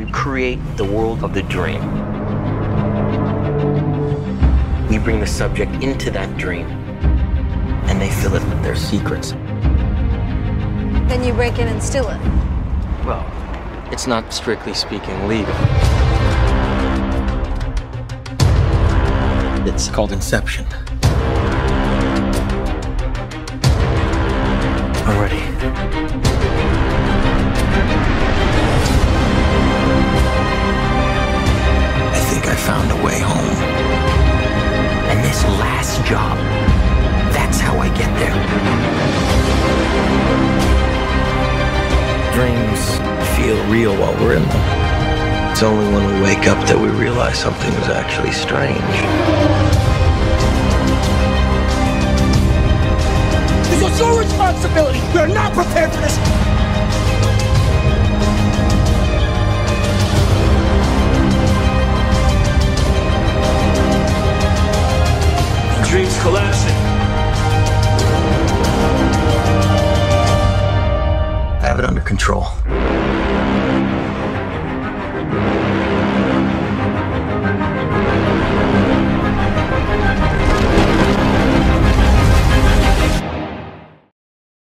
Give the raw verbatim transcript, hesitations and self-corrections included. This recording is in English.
We create the world of the dream. We bring the subject into that dream, and they fill it with their secrets. Then you break in and steal it. Well, it's not strictly speaking legal. It's called Inception. I'm ready. I think I found a way home. And this last job, that's how I get there. Dreams feel real while we're in them. It's only when we wake up that we realize something is actually strange. It's your responsibility. We are not prepared for this. The dream's collapsing. I have it under control.